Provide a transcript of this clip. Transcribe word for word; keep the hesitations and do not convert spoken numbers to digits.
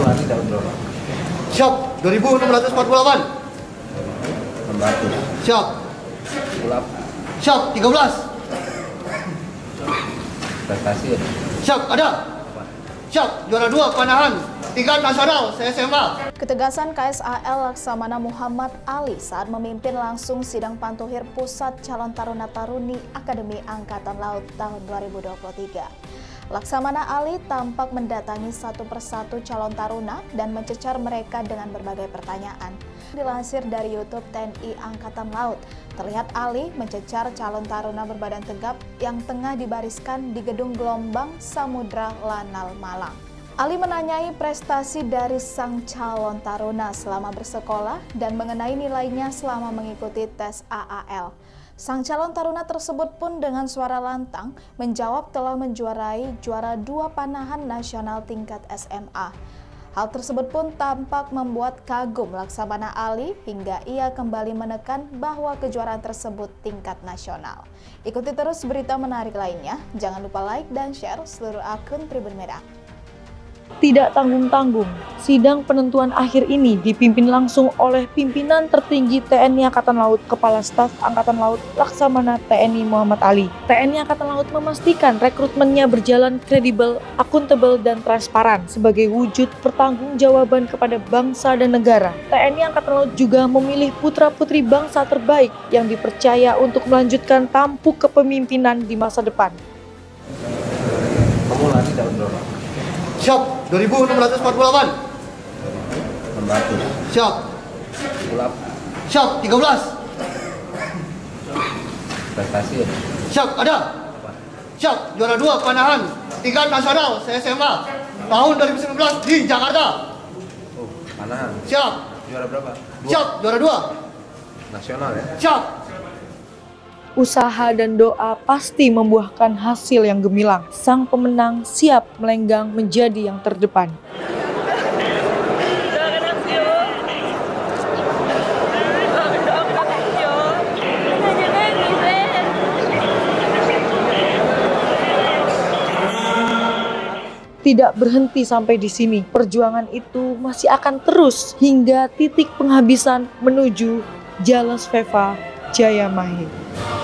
Mulai tahun berapa? Siap, dua ribu enam ratus empat puluh delapan. enam ratus. Siap. Siap, tiga belas. Prestasi. Siap, ada. Siap, juara dua panahan, tingkat nasional, se-S M A. Ketegasan K S A L Laksamana Muhammad Ali saat memimpin langsung sidang Pantukhir Pusat Calon Taruna Taruni Akademi Angkatan Laut tahun dua ribu dua puluh tiga. Laksamana Ali tampak mendatangi satu persatu calon taruna dan mencecar mereka dengan berbagai pertanyaan. Dilansir dari YouTube T N I Angkatan Laut, terlihat Ali mencecar calon taruna berbadan tegap yang tengah dibariskan di Gedung Gelombang Samudera Lanal Malang. Ali menanyai prestasi dari sang calon taruna selama bersekolah dan mengenai nilainya selama mengikuti tes A A L. Sang calon taruna tersebut pun dengan suara lantang menjawab telah menjuarai juara dua panahan nasional tingkat S M A. Hal tersebut pun tampak membuat kagum Laksamana Ali hingga ia kembali menekan bahwa kejuaraan tersebut tingkat nasional. Ikuti terus berita menarik lainnya. Jangan lupa like dan share seluruh akun Tribun Medan. Tidak tanggung-tanggung, sidang penentuan akhir ini dipimpin langsung oleh pimpinan tertinggi T N I Angkatan Laut, Kepala Staf Angkatan Laut Laksamana T N I Muhammad Ali. T N I Angkatan Laut memastikan rekrutmennya berjalan kredibel, akuntabel, dan transparan sebagai wujud pertanggungjawaban kepada bangsa dan negara. T N I Angkatan Laut juga memilih putra-putri bangsa terbaik yang dipercaya untuk melanjutkan tampuk kepemimpinan di masa depan. Kamu lari tahun berapa? Siap, dua ribu enam ratus empat puluh delapan. enam ratus. Siap. Siap, tiga belas. Prestasi. Siap, ada. Siap, juara dua panahan tingkat nasional se-S M A tahun dua ribu sembilan belas di Jakarta. Oh, panahan. Siap. Juara berapa? Dua. Siap, juara dua. Nasional ya. Siap. Usaha dan doa pasti membuahkan hasil yang gemilang. Sang pemenang siap melenggang menjadi yang terdepan. Tidak berhenti sampai di sini. Perjuangan itu masih akan terus hingga titik penghabisan menuju Jalesveva Jayamahe.